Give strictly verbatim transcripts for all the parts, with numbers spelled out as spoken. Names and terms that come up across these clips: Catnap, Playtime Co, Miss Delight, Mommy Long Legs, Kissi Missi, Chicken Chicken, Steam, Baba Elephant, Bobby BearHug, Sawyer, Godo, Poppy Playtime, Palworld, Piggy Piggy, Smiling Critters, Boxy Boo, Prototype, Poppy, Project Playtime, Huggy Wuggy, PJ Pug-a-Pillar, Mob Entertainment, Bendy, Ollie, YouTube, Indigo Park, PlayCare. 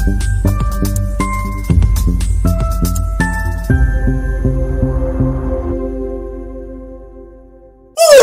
Oh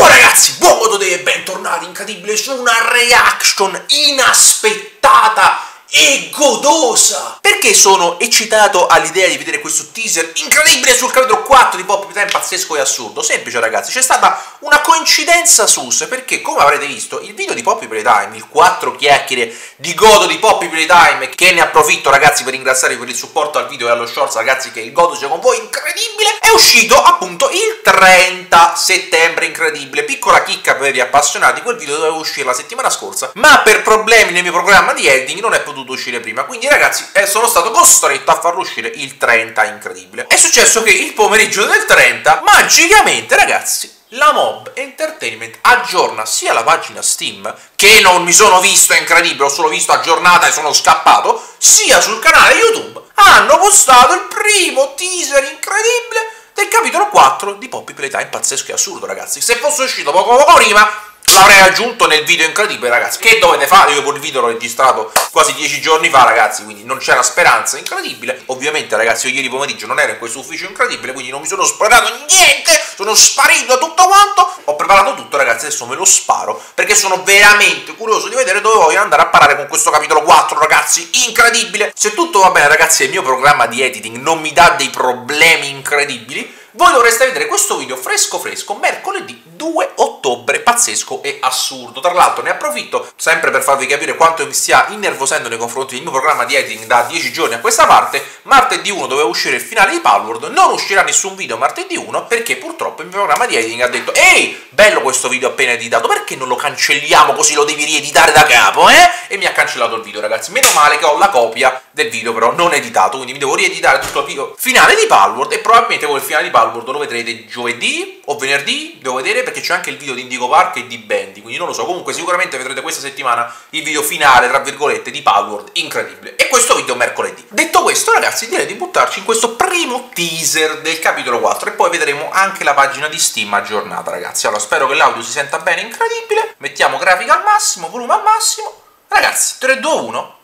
ragazzi, buon modo e bentornati incredibile su una reaction inaspettata e godosa! Perché sono eccitato all'idea di vedere questo teaser incredibile sul capitolo quattro di Poppy Playtime, pazzesco e assurdo? Semplice ragazzi, c'è stata una coincidenza sus, perché come avrete visto il video di Poppy Playtime, il quattro chiacchiere di godo di Poppy Playtime, che ne approfitto ragazzi per ringraziarvi per il supporto al video e allo shorts ragazzi, che il godo sia con voi, incredibile, è uscito appunto il trenta settembre, incredibile, piccola chicca per gli appassionati, quel video doveva uscire la settimana scorsa, ma per problemi nel mio programma di editing non è potuto uscire prima, quindi ragazzi eh, sono stato costretto a farlo uscire il trenta, incredibile. È successo che il pomeriggio del trenta, magicamente ragazzi, la Mob Entertainment aggiorna sia la pagina Steam, che non mi sono visto, è incredibile, ho solo visto aggiornata e sono scappato, sia sul canale YouTube hanno postato il primo teaser incredibile del capitolo quattro di Poppy Playtime, pazzesco e assurdo ragazzi. Se fosse uscito poco poco prima l'avrei aggiunto nel video incredibile ragazzi. Che dovete fare? Io quel video l'ho registrato quasi dieci giorni fa ragazzi, quindi non c'era speranza, incredibile. Ovviamente ragazzi io ieri pomeriggio non ero in questo ufficio incredibile, quindi non mi sono sparato niente, sono sparito tutto quanto. Ho preparato tutto ragazzi, adesso me lo sparo perché sono veramente curioso di vedere dove voglio andare a parare con questo capitolo quattro ragazzi, incredibile. Se tutto va bene ragazzi e il mio programma di editing non mi dà dei problemi incredibili, voi dovreste vedere questo video fresco fresco mercoledì due ottobre, pazzesco e assurdo. Tra l'altro ne approfitto sempre per farvi capire quanto mi stia innervosendo nei confronti del mio programma di editing da dieci giorni a questa parte. Martedì primo doveva uscire il finale di Palworld, non uscirà nessun video martedì primo perché purtroppo il mio programma di editing ha detto: ehi, bello questo video appena editato, perché non lo cancelliamo così lo devi rieditare da capo, eh? E mi ha cancellato il video ragazzi, meno male che ho la copia del video però non editato, quindi mi devo rieditare tutto il video finale di Palworld e probabilmente con il finale di Palworld lo vedrete giovedì o venerdì, devo vedere, perché c'è anche il video di Indigo Park e di Bendy, quindi non lo so. Comunque sicuramente vedrete questa settimana il video finale, tra virgolette, di Palworld, incredibile, e questo video mercoledì. Detto questo ragazzi direi di buttarci in questo primo teaser del capitolo quattro e poi vedremo anche la pagina di Steam aggiornata ragazzi. Allora spero che l'audio si senta bene, incredibile, mettiamo grafica al massimo, volume al massimo ragazzi, tre, due, uno,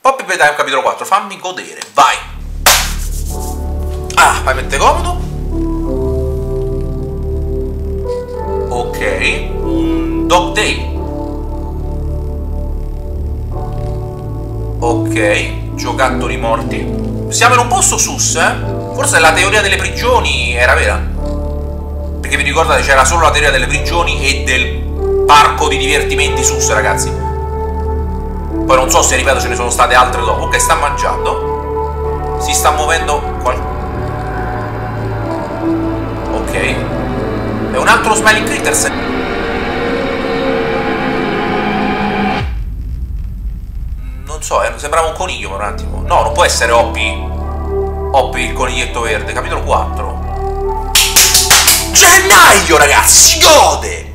Poppy Playtime capitolo quattro, fammi godere, vai! Ah, vai, mette comodo. Ok, un dog day. Ok, giocattoli morti. Siamo in un posto sus, eh? Forse la teoria delle prigioni era vera, perché vi ricordate c'era solo la teoria delle prigioni e del parco di divertimenti sus ragazzi. Poi non so se, ripeto, ce ne sono state altre dopo. Ok, sta mangiando. Si sta muovendo qualcosa. Ok, è un altro Smiling Critters. Non so, eh, sembrava un coniglio per un attimo. No, non può essere Hoppy. Hoppy il coniglietto verde, capitolo quattro. Gennaio ragazzi, gode!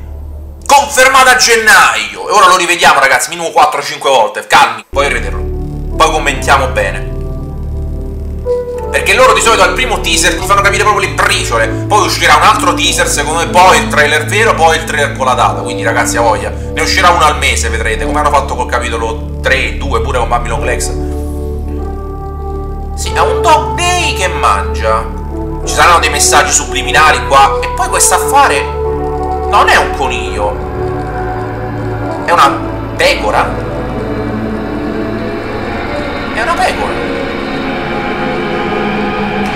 Confermata a gennaio. E ora lo rivediamo ragazzi, minimo quattro cinque volte. Calmi, poi rivederlo, poi commentiamo bene, perché loro di solito al primo teaser ti fanno capire proprio le briciole. Poi uscirà un altro teaser, secondo me, poi il trailer vero, poi il trailer con la data. Quindi ragazzi, a voglia, ne uscirà uno al mese, vedrete, come hanno fatto col capitolo tre, due, pure con Mommy Long Legs. Sì, è un dog day che mangia. Ci saranno dei messaggi subliminali qua. E poi questo affare non è un coniglio, è una pecora. È una pecora.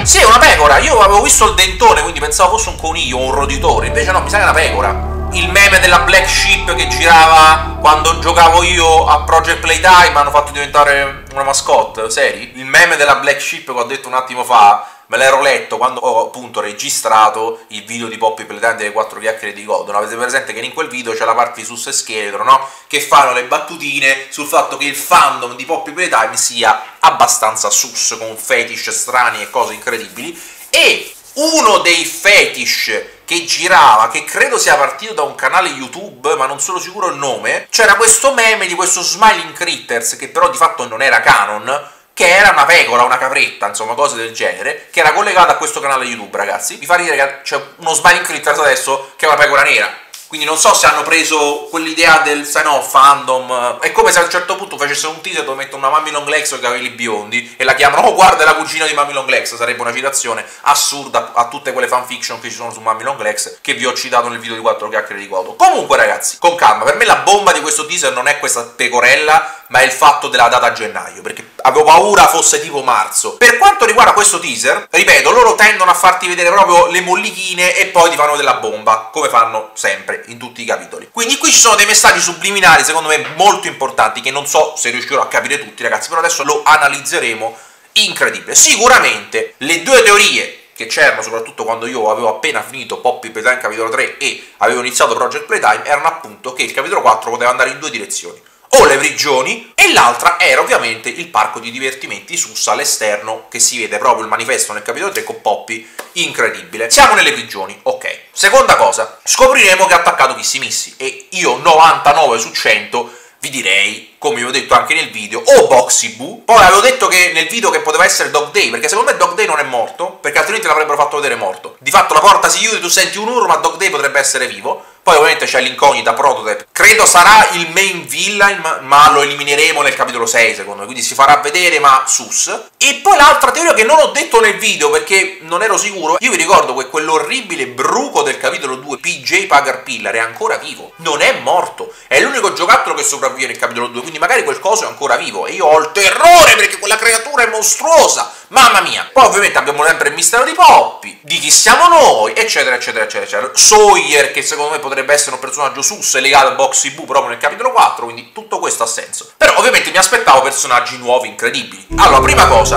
Sì, è una pecora, io avevo visto il dentone, quindi pensavo fosse un coniglio o un roditore, invece no, mi sa che è una pecora. Il meme della black sheep che girava quando giocavo io a Project Playtime, hanno fatto diventare una mascotte, seri? Il meme della black sheep che ho detto un attimo fa, me l'ero letto quando ho appunto registrato il video di Poppy Playtime delle quattro chiacchiere di Godon. Avete presente che in quel video c'è la parte di sus e scheletro, no? Che fanno le battutine sul fatto che il fandom di Poppy Playtime sia abbastanza sus, con fetish strani e cose incredibili, e uno dei fetish che girava, che credo sia partito da un canale YouTube, ma non sono sicuro il nome, c'era questo meme di questo Smiling Critters, che però di fatto non era canon, che era una pecora, una capretta, insomma cose del genere, che era collegata a questo canale YouTube, ragazzi. Vi fa dire che c'è uno Smiling Critters adesso che è una pecora nera. Quindi non so se hanno preso quell'idea del sign off fandom. È come se a un certo punto facessero un teaser dove mettono una Mommy Long Legs con i capelli biondi e la chiamano "Oh, guarda la cugina di Mommy Long Legs". Sarebbe una citazione assurda a tutte quelle fanfiction che ci sono su Mommy Long Legs, che vi ho citato nel video di quattro chiacchiere di Koto. Comunque ragazzi, con calma, per me la bomba di questo teaser non è questa pecorella, ma è il fatto della data a gennaio, perché avevo paura fosse tipo marzo. Per quanto riguarda questo teaser, ripeto, loro tendono a farti vedere proprio le mollichine e poi ti fanno della bomba, come fanno sempre in tutti i capitoli. Quindi qui ci sono dei messaggi subliminali secondo me molto importanti, che non so se riuscirò a capire tutti ragazzi, però adesso lo analizzeremo. Incredibile. Sicuramente le due teorie che c'erano soprattutto quando io avevo appena finito Poppy Playtime capitolo tre e avevo iniziato Project Playtime erano appunto che il capitolo quattro poteva andare in due direzioni, o le prigioni, e l'altra era ovviamente il parco di divertimenti Sussa all'esterno, che si vede proprio il manifesto nel capitolo tre con Poppy. Incredibile. Siamo nelle prigioni, ok. Seconda cosa, scopriremo che ha attaccato Kissi Missi e io novantanove su cento vi direi, come vi ho detto anche nel video, o Boxy Boo. Poi avevo detto che nel video che poteva essere Dog Day, perché secondo me Dog Day non è morto, perché altrimenti l'avrebbero fatto vedere morto. Di fatto la porta si chiude, tu senti un urlo, ma Dog Day potrebbe essere vivo. Poi ovviamente c'è l'incognita Prototype, credo sarà il main villain, ma lo elimineremo nel capitolo sei secondo me, quindi si farà vedere ma sus. E poi l'altra teoria che non ho detto nel video perché non ero sicuro, io vi ricordo che quell'orribile bruco del capitolo due, P J Pug-a-Pillar, è ancora vivo, non è morto, è l'unico giocattolo che sopravvive nel capitolo due, quindi magari quel coso è ancora vivo e io ho il terrore perché quella creatura è mostruosa, mamma mia. Poi ovviamente abbiamo sempre il mistero di Poppy, di chi siamo noi, eccetera eccetera eccetera, eccetera. Sawyer, che secondo me potrebbe potrebbe essere un personaggio sus legato a Boxy Boo proprio nel capitolo quattro, quindi tutto questo ha senso. Però ovviamente mi aspettavo personaggi nuovi, incredibili. Allora, prima cosa,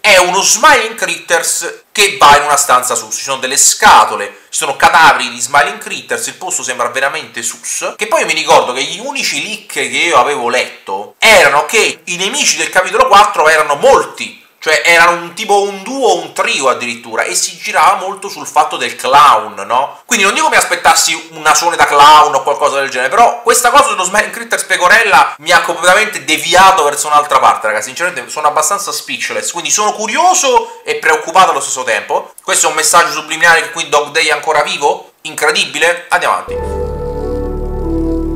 è uno Smiling Critters che va in una stanza sus, ci sono delle scatole, ci sono cadaveri di Smiling Critters, il posto sembra veramente sus. Che poi io mi ricordo che gli unici leak che io avevo letto erano che i nemici del capitolo quattro erano molti, cioè erano un tipo un duo o un trio addirittura, e si girava molto sul fatto del clown, no? Quindi non dico mi aspettassi una suone da clown o qualcosa del genere, però questa cosa dello Smiling Critters pecorella mi ha completamente deviato verso un'altra parte, ragazzi. Sinceramente sono abbastanza speechless, quindi sono curioso e preoccupato allo stesso tempo. Questo è un messaggio subliminale che qui Dog Day è ancora vivo? Incredibile? Andiamo avanti.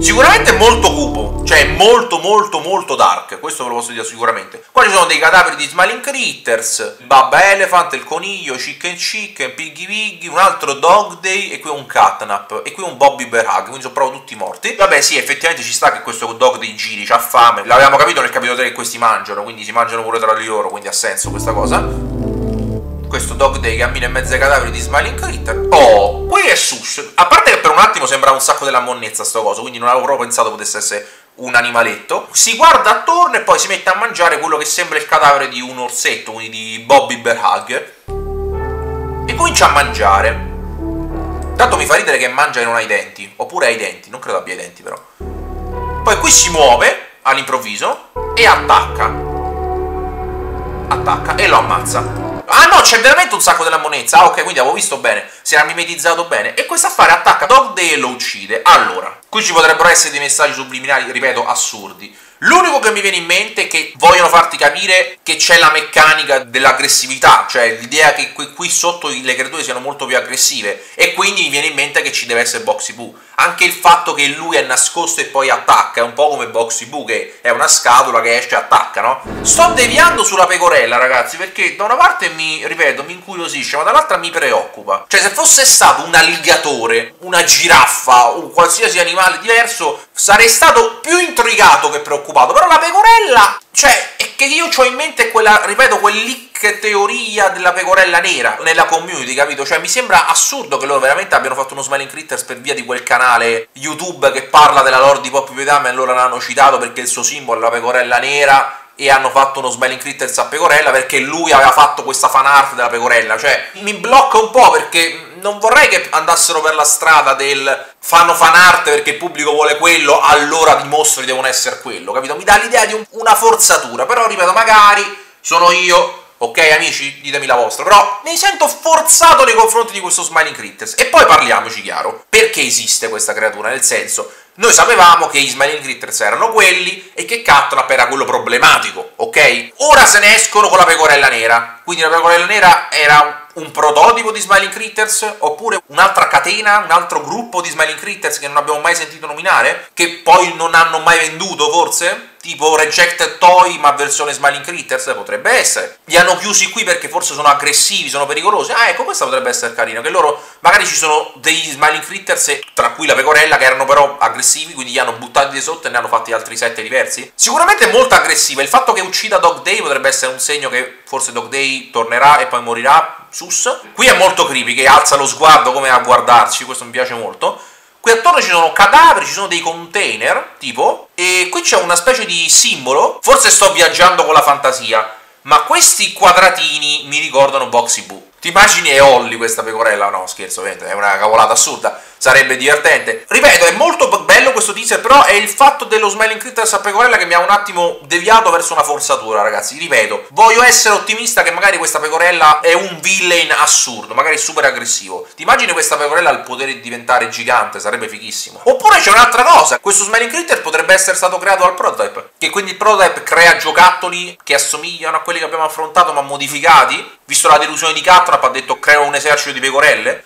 Sicuramente è molto cupo, cioè molto molto molto dark, questo ve lo posso dire sicuramente. Qua ci sono dei cadaveri di Smiling Critters, Baba Elephant, il coniglio, Chicken Chicken, Piggy Piggy, un altro Dog Day e qui un Catnap e qui un Bobby BearHug, quindi sono proprio tutti morti. Vabbè sì, effettivamente ci sta che questo Dog Day giri, c'ha fame, l'avevamo capito nel capitolo tre che questi mangiano, quindi si mangiano pure tra di loro, quindi ha senso questa cosa. Questo Dog Day cammina in mezzo ai cadaveri di Smiling Critter. Oh, qui è sus. A parte che per un attimo sembrava un sacco della monnezza sto coso, quindi non avevo proprio pensato potesse essere un animaletto. Si guarda attorno e poi si mette a mangiare quello che sembra il cadavere di un orsetto, quindi di Bobby BearHug, e comincia a mangiare. Tanto mi fa ridere che mangia e non ha i denti, oppure ha i denti, non credo abbia i denti però. Poi qui si muove all'improvviso e attacca. Attacca e lo ammazza. Ah no, c'è veramente un sacco della monezza. Ah ok, quindi avevo visto bene, si era mimetizzato bene. E questo affare attacca Dog Day e lo uccide. Allora, qui ci potrebbero essere dei messaggi subliminali, ripeto, assurdi. L'unico che mi viene in mente è che vogliono farti capire che c'è la meccanica dell'aggressività, cioè l'idea che qui, qui sotto le creature siano molto più aggressive, e quindi mi viene in mente che ci deve essere Boxy Boo. Anche il fatto che lui è nascosto e poi attacca, è un po' come Boxy Boo, che è una scatola che esce e attacca, no? Sto deviando sulla pecorella, ragazzi, perché da una parte mi, ripeto, mi incuriosisce, ma dall'altra mi preoccupa. Cioè se fosse stato un alligatore, una giraffa o qualsiasi animale diverso, sarei stato più intrigato che preoccupato. Però la pecorella, cioè, è che io ho in mente quella, ripeto, quel leak teoria della pecorella nera nella community, capito? Cioè mi sembra assurdo che loro veramente abbiano fatto uno Smiling Critters per via di quel canale YouTube che parla della lore di Poppy Playtime e loro l'hanno citato perché il suo simbolo è la pecorella nera, e hanno fatto uno Smiling Critters a pecorella perché lui aveva fatto questa fan art della pecorella. Cioè mi blocca un po' perché non vorrei che andassero per la strada del fanno fan art perché il pubblico vuole quello, allora i mostri devono essere quello, capito? Mi dà l'idea di un, una forzatura, però ripeto, magari sono io, ok amici, ditemi la vostra, però mi sento forzato nei confronti di questo Smiling Critters. E poi parliamoci chiaro, perché esiste questa creatura? Nel senso, noi sapevamo che i Smiling Critters erano quelli e che Catnap era quello problematico, ok? Ora se ne escono con la pecorella nera, quindi la pecorella nera era un prototipo di Smiling Critters, oppure un'altra catena, un altro gruppo di Smiling Critters che non abbiamo mai sentito nominare, che poi non hanno mai venduto forse? Tipo Rejected Toy ma versione Smiling Critters, potrebbe essere. Li hanno chiusi qui perché forse sono aggressivi, sono pericolosi. Ah, ecco, questa potrebbe essere carina, che loro magari ci sono degli Smiling Critters, tra cui la pecorella, che erano però aggressivi, quindi li hanno buttati di sotto e ne hanno fatti altri sette diversi. Sicuramente è molto aggressiva, il fatto che uccida Dog Day potrebbe essere un segno che forse Dog Day tornerà e poi morirà, sus. Qui è molto creepy, che alza lo sguardo come a guardarci, questo mi piace molto. Qui attorno ci sono cadaveri, ci sono dei container, tipo, e qui c'è una specie di simbolo. Forse sto viaggiando con la fantasia, ma questi quadratini mi ricordano Boxy Boo. Ti immagini è Ollie questa pecorella? No, scherzo, è una cavolata assurda, sarebbe divertente. Ripeto, è molto bello questo teaser, però è il fatto dello Smiling Critters a pecorella che mi ha un attimo deviato verso una forzatura, ragazzi. Ripeto, voglio essere ottimista che magari questa pecorella è un villain assurdo, magari super aggressivo. Ti immagini questa pecorella ha il potere di diventare gigante, sarebbe fighissimo. Oppure c'è un'altra cosa, questo Smiling Critters potrebbe essere stato creato dal Prototype, che quindi il Prototype crea giocattoli che assomigliano a quelli che abbiamo affrontato ma modificati. Visto la delusione di Catnap ha detto creo un esercito di pecorelle.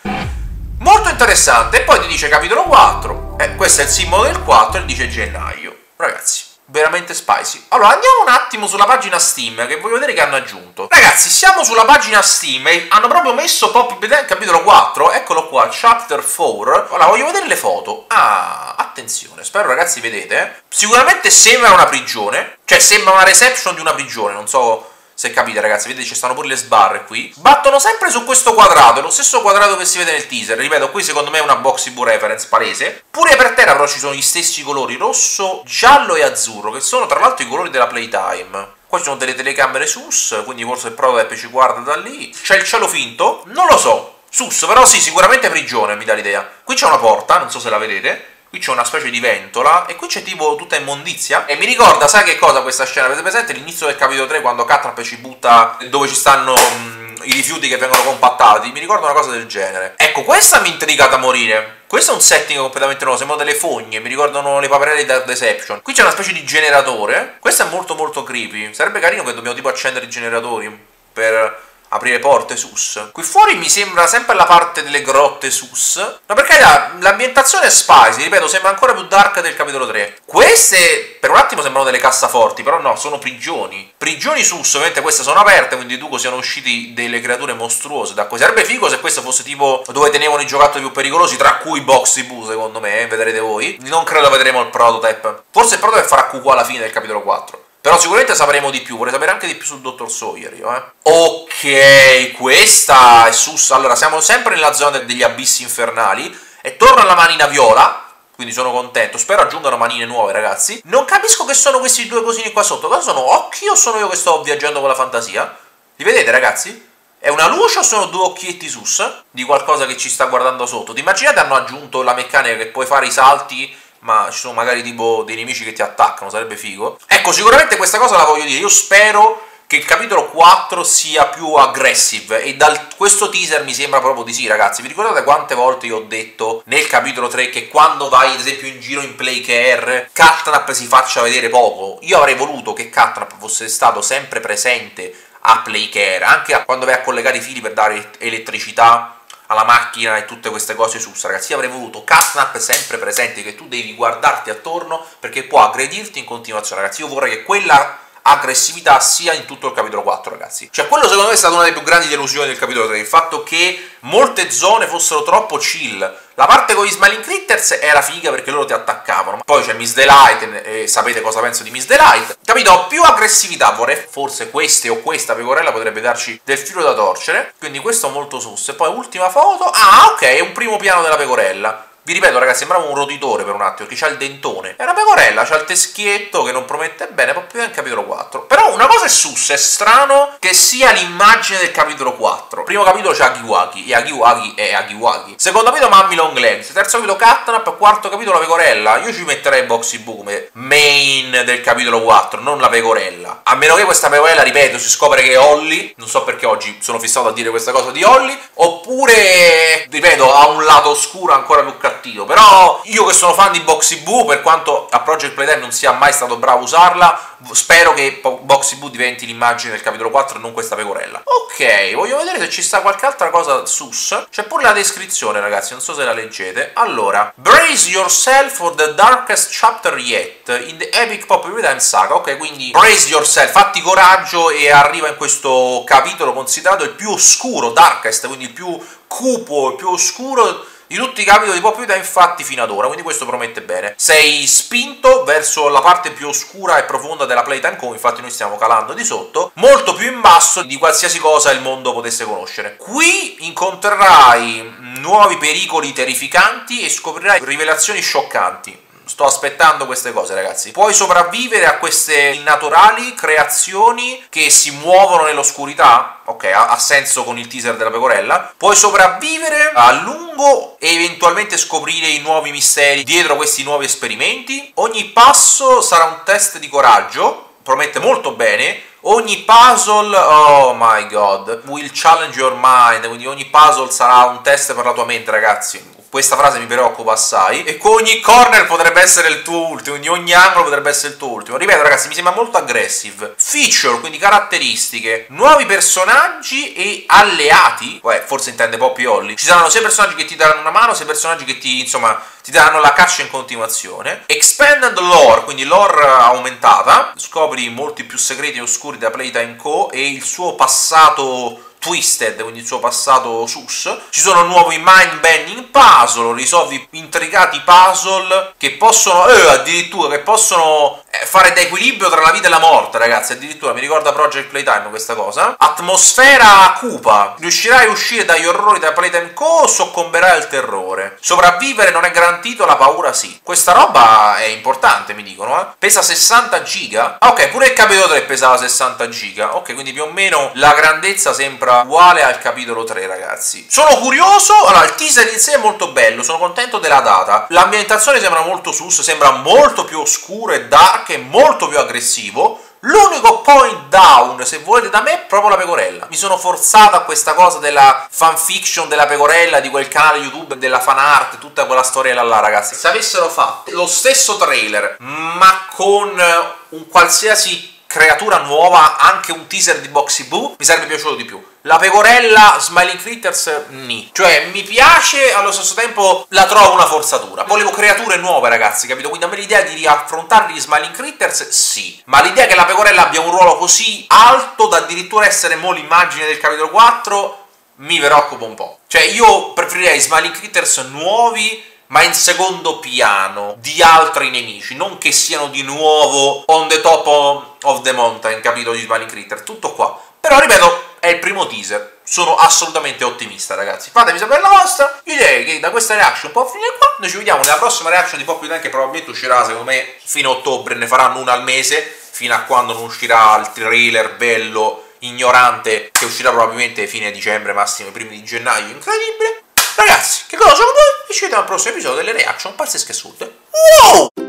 Molto interessante. E poi ti dice capitolo quattro. Eh, questo è il simbolo del quattro e dice gennaio. Ragazzi, veramente spicy. Allora, andiamo un attimo sulla pagina Steam, che voglio vedere che hanno aggiunto. Ragazzi, siamo sulla pagina Steam e hanno proprio messo Poppy Playtime capitolo quattro. Eccolo qua, chapter quattro. Allora, voglio vedere le foto. Ah, attenzione, spero ragazzi vedete. Eh. Sicuramente sembra una prigione. Cioè, sembra una reception di una prigione, non so... Se capite ragazzi, vedete ci stanno pure le sbarre qui. Battono sempre su questo quadrato, è lo stesso quadrato che si vede nel teaser. Ripeto, qui secondo me è una Boxy Boo reference palese. Pure per terra però ci sono gli stessi colori, rosso, giallo e azzurro, che sono tra l'altro i colori della Playtime. Qua ci sono delle telecamere sus, quindi forse il Prototype ci guarda da lì. C'è il cielo finto, non lo so. Sus, però sì, sicuramente prigione, mi dà l'idea. Qui c'è una porta, non so se la vedete. Qui c'è una specie di ventola e qui c'è tipo tutta immondizia. E mi ricorda, sai che cosa questa scena? Avete presente l'inizio del capitolo tre quando Catnap ci butta dove ci stanno mm, i rifiuti che vengono compattati? Mi ricorda una cosa del genere. Ecco, questa mi intriga da morire. Questo è un setting completamente nuovo, sembrano delle fogne, mi ricordano le paperelle di Dark Deception. Qui c'è una specie di generatore. Questo è molto molto creepy. Sarebbe carino che dobbiamo tipo accendere i generatori per... aprire porte sus. Qui fuori mi sembra sempre la parte delle grotte sus. Ma perché l'ambientazione è spicy, ripeto, sembra ancora più dark del capitolo tre. Queste per un attimo sembrano delle cassaforti, però no, sono prigioni. Prigioni sus, ovviamente queste sono aperte, quindi duco siano usciti delle creature mostruose da qui. Sarebbe figo se questo fosse tipo dove tenevano i giocattoli più pericolosi, tra cui Boxy Boo secondo me, eh, vedrete voi. Non credo vedremo il Prototype. Forse il Prototype farà Q Q alla fine del capitolo quattro. Però sicuramente sapremo di più, vorrei sapere anche di più sul dottor Sawyer io, eh. Ok, questa è sus. Allora, siamo sempre nella zona degli abissi infernali e torna la manina viola, quindi sono contento. Spero aggiungano manine nuove, ragazzi. Non capisco che sono questi due cosini qua sotto. Cosa sono? Occhi o sono io che sto viaggiando con la fantasia? Li vedete, ragazzi? È una luce o sono due occhietti sus di qualcosa che ci sta guardando sotto? Ti immaginate hanno aggiunto la meccanica che puoi fare i salti... ma ci sono magari tipo dei nemici che ti attaccano, sarebbe figo. Ecco, sicuramente questa cosa la voglio dire, io spero che il capitolo quattro sia più aggressive e da questo teaser mi sembra proprio di sì, ragazzi. Vi ricordate quante volte io ho detto nel capitolo tre che quando vai ad esempio in giro in Playcare Catnap si faccia vedere poco? Io avrei voluto che Catnap fosse stato sempre presente a Playcare, anche quando vai a collegare i fili per dare elettricità alla macchina e tutte queste cose sus, ragazzi. Io avrei voluto Catnap sempre presente, che tu devi guardarti attorno perché può aggredirti in continuazione, ragazzi. Io vorrei che quella aggressività sia in tutto il capitolo quattro, ragazzi. Cioè, quello secondo me è stata una delle più grandi delusioni del capitolo tre, il fatto che molte zone fossero troppo chill. La parte con gli Smiling Critters era figa perché loro ti attaccavano. Poi c'è Miss Delight e sapete cosa penso di Miss Delight. Capito? Più aggressività vorrei. Forse queste o questa pecorella potrebbe darci del filo da torcere. Quindi questo molto sus. E poi ultima foto. Ah, ok, è un primo piano della pecorella. Vi ripeto ragazzi, sembrava un roditore per un attimo, perché c'ha il dentone. È una pecorella, c'ha il teschietto che non promette bene, proprio nel capitolo quattro. Però una cosa è sus, è strano che sia l'immagine del capitolo quattro. Primo capitolo c'è Huggy Wuggy, e Huggy Wuggy è Huggy Wuggy. Secondo capitolo Mommy Long Legs, terzo capitolo Catnap, quarto capitolo la pecorella. Io ci metterei Boxy Boo come main del capitolo quattro, non la pecorella. A meno che questa pecorella, ripeto, si scopre che è Ollie. Non so perché oggi sono fissato a dire questa cosa di Ollie. Oppure, ripeto, ha un lato oscuro ancora più cattivo. Però io che sono fan di Boxy Boo, per quanto a Project Playtime non sia mai stato bravo a usarla, spero che Boxy Boo diventi l'immagine del capitolo quattro e non questa pecorella. Ok, voglio vedere se ci sta qualche altra cosa sus. C'è pure la descrizione, ragazzi, non so se la leggete. Allora, brace yourself for the darkest chapter yet in the epic Poppy Playtime saga. Ok, quindi brace yourself, fatti coraggio e arriva in questo capitolo considerato il più oscuro, darkest, quindi il più cupo, il più oscuro di tutti i capitoli di Poppy Playtime infatti fino ad ora, quindi questo promette bene. Sei spinto verso la parte più oscura e profonda della Playtime Co, infatti noi stiamo calando di sotto, molto più in basso di qualsiasi cosa il mondo potesse conoscere. Qui incontrerai nuovi pericoli terrificanti e scoprirai rivelazioni scioccanti. Sto aspettando queste cose, ragazzi. Puoi sopravvivere a queste innaturali creazioni che si muovono nell'oscurità? Ok, ha, ha senso con il teaser della pecorella. Puoi sopravvivere a lungo e eventualmente scoprire i nuovi misteri dietro questi nuovi esperimenti. Ogni passo sarà un test di coraggio, promette molto bene. Ogni puzzle, oh my god, will challenge your mind, quindi ogni puzzle sarà un test per la tua mente, ragazzi. Questa frase mi preoccupa assai. E ogni corner potrebbe essere il tuo ultimo, quindi ogni angolo potrebbe essere il tuo ultimo. Ripeto, ragazzi, mi sembra molto aggressive. Feature, quindi caratteristiche, nuovi personaggi e alleati. Beh, forse intende Poppy e Ollie. Ci saranno sia personaggi che ti daranno una mano, sia personaggi che ti, insomma, ti daranno la caccia in continuazione. Expanded lore, quindi lore aumentata. Scopri molti più segreti e oscuri da Playtime Co e il suo passato twisted, quindi il suo passato sus. Ci sono nuovi mind-bending puzzle, risolvi intricati puzzle che possono, eh, addirittura, che possono fare da equilibrio tra la vita e la morte, ragazzi, addirittura, mi ricorda Project Playtime questa cosa. Atmosfera cupa, riuscirai a uscire dagli orrori da Playtime Co o soccomberai al terrore? Sopravvivere non è garantito, la paura sì. Questa roba è importante, mi dicono, eh? Pesa sessanta giga? Ah, ok, pure il capitolo tre pesava sessanta giga, ok, quindi più o meno la grandezza sembra uguale al capitolo tre, ragazzi. Sono curioso, allora il teaser in sé è molto bello, sono contento della data. L'ambientazione sembra molto sus, sembra molto più oscuro e dark e molto più aggressivo. L'unico point down, se volete, da me è proprio la pecorella. Mi sono forzato a questa cosa della fanfiction della pecorella, di quel canale YouTube, della fanart, tutta quella storiella là, ragazzi. Se avessero fatto lo stesso trailer, ma con un qualsiasi creatura nuova, anche un teaser di Boxy Boo, mi sarebbe piaciuto di più. La pecorella, Smiling Critters, ni. Cioè, mi piace, allo stesso tempo la trovo una forzatura. Volevo creature nuove, ragazzi, capito? Quindi a me l'idea di riaffrontarli gli Smiling Critters, sì. Ma l'idea che la pecorella abbia un ruolo così alto da addirittura essere mo' l'immagine del capitolo quattro, mi preoccupa un po'. Cioè, io preferirei Smiling Critters nuovi, ma in secondo piano di altri nemici, non che siano di nuovo on the top of the mountain, capito, gli Smiling Critter, tutto qua. Però, ripeto, è il primo teaser, sono assolutamente ottimista, ragazzi. Fatemi sapere la vostra, io direi che da questa reaction può finire qua, noi ci vediamo nella prossima reaction di Poppy Playtime, che probabilmente uscirà, secondo me, fino a ottobre, ne faranno una al mese, fino a quando non uscirà il trailer bello ignorante, che uscirà probabilmente fine dicembre, massimo i primi di gennaio, incredibile. Ragazzi, che cosa sono voi? E ci vediamo al prossimo episodio delle reaction pazzesche assurde. Wow!